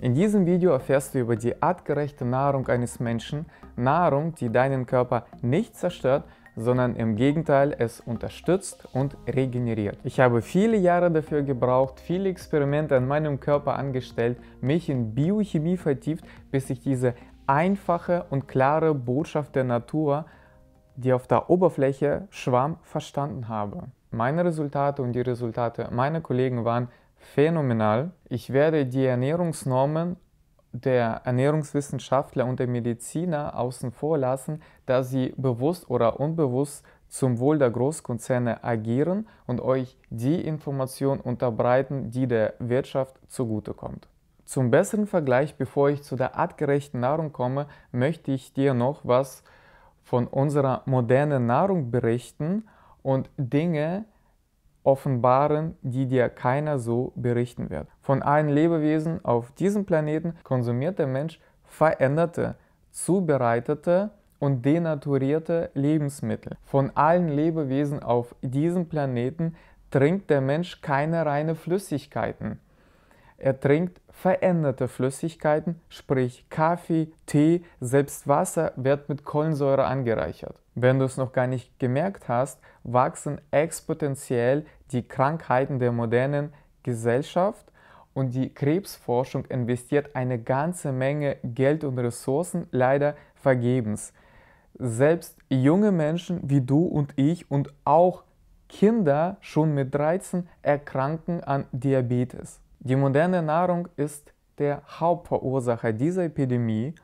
In diesem Video erfährst du über die artgerechte Nahrung eines Menschen, Nahrung, die deinen Körper nicht zerstört, sondern im Gegenteil es unterstützt und regeneriert. Ich habe viele Jahre dafür gebraucht, viele Experimente an meinem Körper angestellt, mich in Biochemie vertieft, bis ich diese einfache und klare Botschaft der Natur, die auf der Oberfläche schwamm, verstanden habe. Meine Resultate und die Resultate meiner Kollegen waren phänomenal. Ich werde die Ernährungsnormen der Ernährungswissenschaftler und der Mediziner außen vor lassen, da sie bewusst oder unbewusst zum Wohl der Großkonzerne agieren und euch die Information unterbreiten, die der Wirtschaft zugutekommt. Zum besseren Vergleich, bevor ich zu der artgerechten Nahrung komme, möchte ich dir noch was von unserer modernen Nahrung berichten und Dinge offenbaren, die dir keiner so berichten wird. Von allen Lebewesen auf diesem Planeten konsumiert der Mensch veränderte, zubereitete und denaturierte Lebensmittel. Von allen Lebewesen auf diesem Planeten trinkt der Mensch keine reinen Flüssigkeiten. Er trinkt veränderte Flüssigkeiten, sprich Kaffee, Tee, selbst Wasser wird mit Kohlensäure angereichert. Wenn du es noch gar nicht gemerkt hast, wachsen exponentiell die Krankheiten der modernen Gesellschaft und die Krebsforschung investiert eine ganze Menge Geld und Ressourcen, leider vergebens. Selbst junge Menschen wie du und ich und auch Kinder schon mit 13 erkranken an Diabetes. Die moderne Nahrung ist der Hauptverursacher dieser Epidemie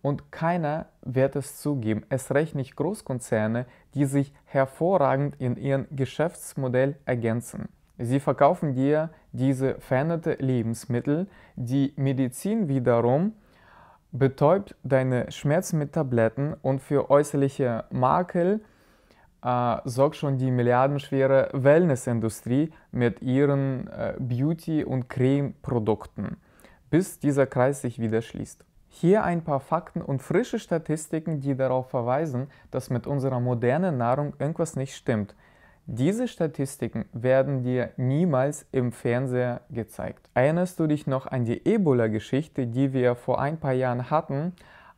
und keiner wird es zugeben, erst recht nicht Großkonzerne, die sich hervorragend in ihrem Geschäftsmodell ergänzen. Sie verkaufen dir diese veränderte Lebensmittel, die Medizin wiederum betäubt deine Schmerzen mit Tabletten und für äußerliche Makel sorgt schon die milliardenschwere Wellnessindustrie mit ihren Beauty- und Creme-Produkten, bis dieser Kreis sich wieder schließt. Hier ein paar Fakten und frische Statistiken, die darauf verweisen, dass mit unserer modernen Nahrung irgendwas nicht stimmt. Diese Statistiken werden dir niemals im Fernseher gezeigt. Erinnerst du dich noch an die Ebola-Geschichte, die wir vor ein paar Jahren hatten?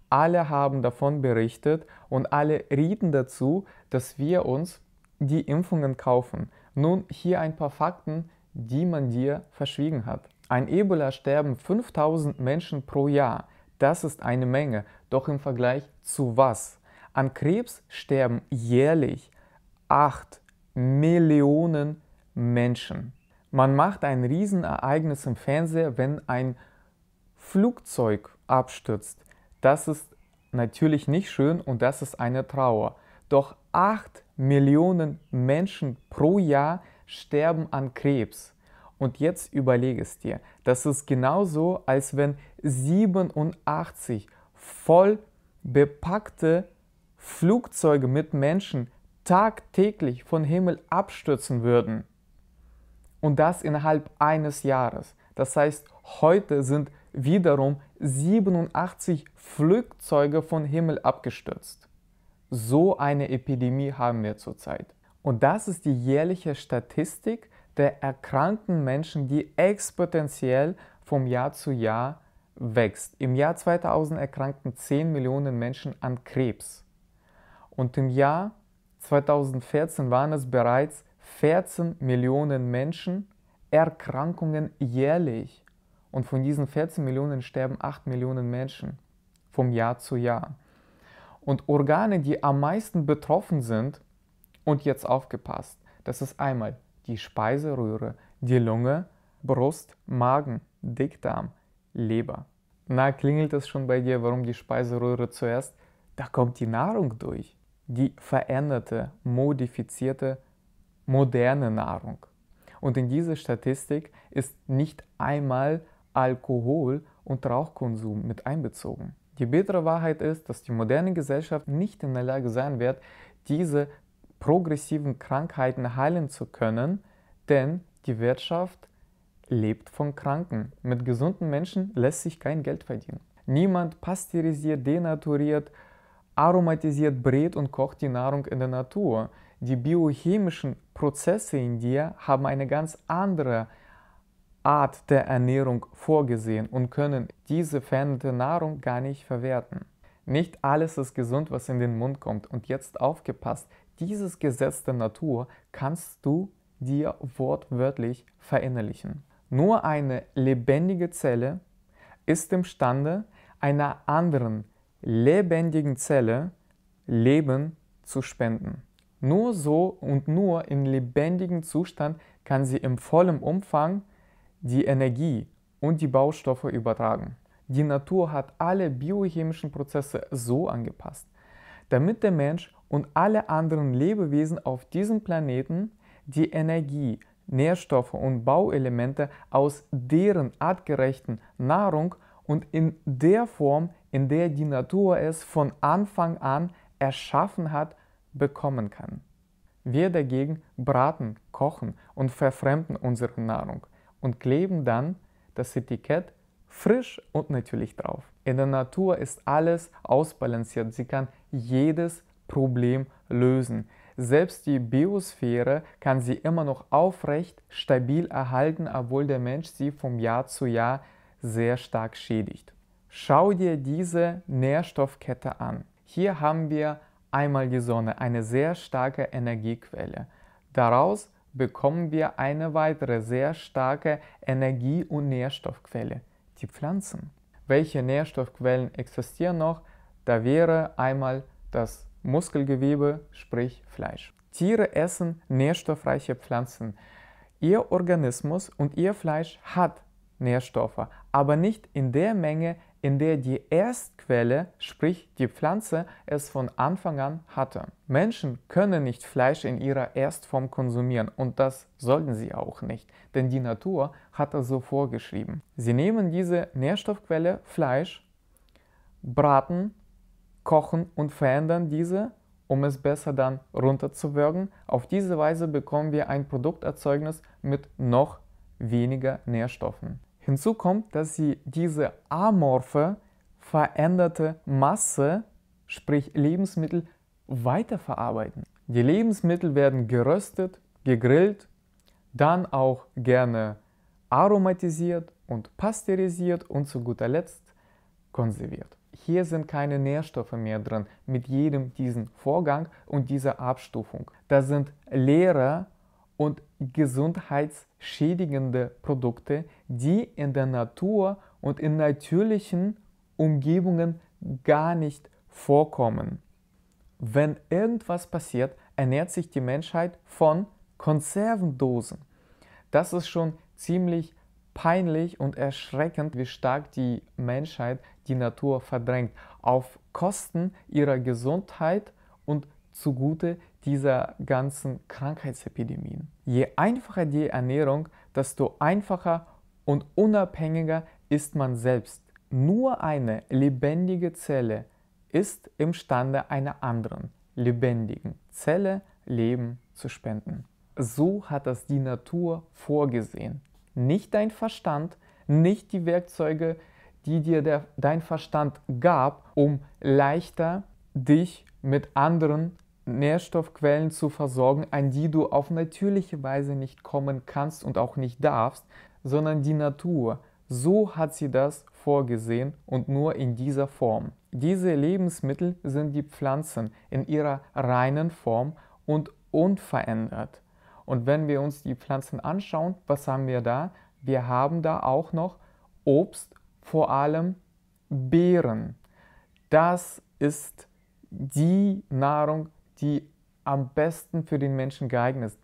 Alle haben davon berichtet und alle rieten dazu, dass wir uns die Impfungen kaufen. Nun hier ein paar Fakten, die man dir verschwiegen hat. An Ebola sterben 5000 Menschen pro Jahr. Das ist eine Menge, doch im Vergleich zu was? An Krebs sterben jährlich 8 Millionen Menschen. Man macht ein Riesenereignis im Fernseher, wenn ein Flugzeug abstürzt. Das ist natürlich nicht schön und das ist eine Trauer. Doch 8 Millionen Menschen pro Jahr sterben an Krebs. Und jetzt überlege es dir. Das ist genauso, als wenn 87 voll bepackte Flugzeuge mit Menschen tagtäglich vom Himmel abstürzen würden. Und das innerhalb eines Jahres. Das heißt, heute sind wiederum 87 Flugzeuge vom Himmel abgestürzt. So eine Epidemie haben wir zurzeit. Und das ist die jährliche Statistik der erkrankten Menschen, die exponentiell vom Jahr zu Jahr wächst. Im Jahr 2000 erkrankten 10 Millionen Menschen an Krebs. Und im Jahr 2014 waren es bereits 14 Millionen Menschen Erkrankungen jährlich. Und von diesen 14 Millionen sterben 8 Millionen Menschen vom Jahr zu Jahr. Und Organe, die am meisten betroffen sind, und jetzt aufgepasst, das ist einmal die Speiseröhre, die Lunge, Brust, Magen, Dickdarm, Leber. Na, klingelt es schon bei dir, warum die Speiseröhre zuerst? Da kommt die Nahrung durch. Die veränderte, modifizierte, moderne Nahrung. Und in dieser Statistik ist nicht einmal Alkohol und Rauchkonsum mit einbezogen. Die bittere Wahrheit ist, dass die moderne Gesellschaft nicht in der Lage sein wird, diese progressiven Krankheiten heilen zu können, denn die Wirtschaft lebt von Kranken. Mit gesunden Menschen lässt sich kein Geld verdienen. Niemand pasteurisiert, denaturiert, aromatisiert, brät und kocht die Nahrung in der Natur. Die biochemischen Prozesse in dir haben eine ganz andere Art der Ernährung vorgesehen und können diese veränderte Nahrung gar nicht verwerten. Nicht alles ist gesund, was in den Mund kommt. Und jetzt aufgepasst, dieses Gesetz der Natur kannst du dir wortwörtlich verinnerlichen. Nur eine lebendige Zelle ist imstande, einer anderen lebendigen Zelle Leben zu spenden. Nur so und nur in lebendigem Zustand kann sie im vollen Umfang die Energie und die Baustoffe übertragen. Die Natur hat alle biochemischen Prozesse so angepasst, damit der Mensch und alle anderen Lebewesen auf diesem Planeten die Energie, Nährstoffe und Bauelemente aus deren artgerechten Nahrung und in der Form, in der die Natur es von Anfang an erschaffen hat, bekommen kann. Wir dagegen braten, kochen und verfremden unsere Nahrung und kleben dann das Etikett frisch und natürlich drauf. In der Natur ist alles ausbalanciert, sie kann jedes Problem lösen. Selbst die Biosphäre kann sie immer noch aufrecht, stabil erhalten, obwohl der Mensch sie vom Jahr zu Jahr sehr stark schädigt. Schau dir diese Nährstoffkette an. Hier haben wir einmal die Sonne, eine sehr starke Energiequelle. Daraus bekommen wir eine weitere sehr starke Energie- und Nährstoffquelle, die Pflanzen. Welche Nährstoffquellen existieren noch? Da wäre einmal das Muskelgewebe, sprich Fleisch. Tiere essen nährstoffreiche Pflanzen. Ihr Organismus und ihr Fleisch hat Nährstoffe, aber nicht in der Menge, in der die Erstquelle, sprich die Pflanze, es von Anfang an hatte. Menschen können nicht Fleisch in ihrer Erstform konsumieren und das sollten sie auch nicht, denn die Natur hat es so vorgeschrieben. Sie nehmen diese Nährstoffquelle Fleisch, braten, kochen und verändern diese, um es besser dann runterzuwürgen. Auf diese Weise bekommen wir ein Produkterzeugnis mit noch weniger Nährstoffen. Hinzu kommt, dass sie diese amorphe, veränderte Masse, sprich Lebensmittel, weiterverarbeiten. Die Lebensmittel werden geröstet, gegrillt, dann auch gerne aromatisiert und pasteurisiert und zu guter Letzt konserviert. Hier sind keine Nährstoffe mehr drin mit jedem diesen Vorgang und dieser Abstufung. Das sind leere und gesundheitsschädigende Produkte, die in der Natur und in natürlichen Umgebungen gar nicht vorkommen. Wenn irgendwas passiert, ernährt sich die Menschheit von Konservendosen. Das ist schon ziemlich peinlich und erschreckend, wie stark die Menschheit die Natur verdrängt, auf Kosten ihrer Gesundheit und zugute dieser ganzen Krankheitsepidemien. Je einfacher die Ernährung, desto einfacher und unabhängiger ist man selbst. Nur eine lebendige Zelle ist imstande, einer anderen lebendigen Zelle Leben zu spenden. So hat das die Natur vorgesehen. Nicht dein Verstand, nicht die Werkzeuge, die dir dein Verstand gab, um leichter dich mit anderen Nährstoffquellen zu versorgen, an die du auf natürliche Weise nicht kommen kannst und auch nicht darfst, sondern die Natur. So hat sie das vorgesehen und nur in dieser Form. Diese Lebensmittel sind die Pflanzen in ihrer reinen Form und unverändert. Und wenn wir uns die Pflanzen anschauen, was haben wir da? Wir haben da auch noch Obst, vor allem Beeren. Das ist die Nahrung, die am besten für den Menschen geeignet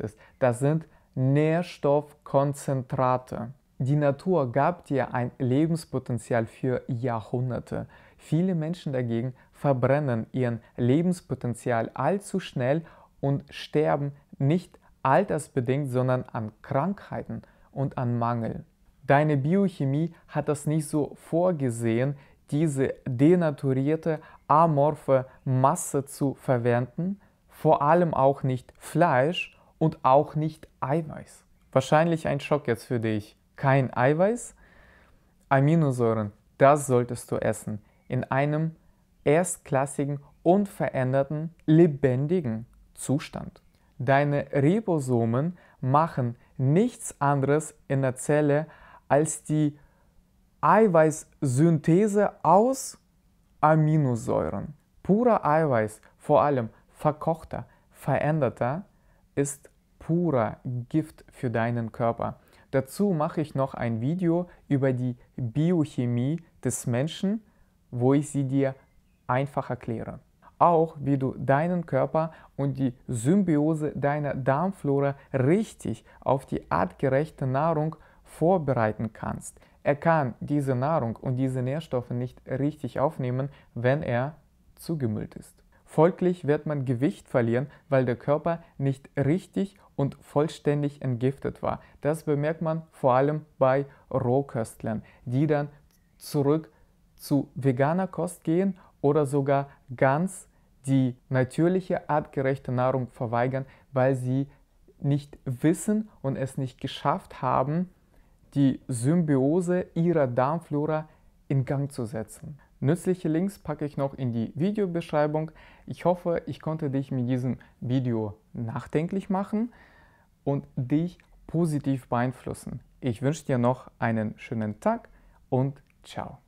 ist. Das sind Nährstoffkonzentrate. Die Natur gab dir ein Lebenspotenzial für Jahrhunderte. Viele Menschen dagegen verbrennen ihren Lebenspotenzial allzu schnell und sterben nicht altersbedingt, sondern an Krankheiten und an Mangel. Deine Biochemie hat das nicht so vorgesehen, diese denaturierte, amorphe Masse zu verwenden, vor allem auch nicht Fleisch und auch nicht Eiweiß. Wahrscheinlich ein Schock jetzt für dich. Kein Eiweiß? Aminosäuren, das solltest du essen. In einem erstklassigen, unveränderten, lebendigen Zustand. Deine Ribosomen machen nichts anderes in der Zelle als die Eiweißsynthese aus Aminosäuren. Purer Eiweiß, vor allem verkochter, veränderter, ist purer Gift für deinen Körper. Dazu mache ich noch ein Video über die Biochemie des Menschen, wo ich sie dir einfach erkläre. Auch wie du deinen Körper und die Symbiose deiner Darmflora richtig auf die artgerechte Nahrung vorbereiten kannst. Er kann diese Nahrung und diese Nährstoffe nicht richtig aufnehmen, wenn er zugemüllt ist. Folglich wird man Gewicht verlieren, weil der Körper nicht richtig und vollständig entgiftet war. Das bemerkt man vor allem bei Rohköstlern, die dann zurück zu veganer Kost gehen oder sogar ganz die natürliche, artgerechte Nahrung verweigern, weil sie nicht wissen und es nicht geschafft haben, die Symbiose ihrer Darmflora in Gang zu setzen. Nützliche Links packe ich noch in die Videobeschreibung. Ich hoffe, ich konnte dich mit diesem Video nachdenklich machen und dich positiv beeinflussen. Ich wünsche dir noch einen schönen Tag und ciao.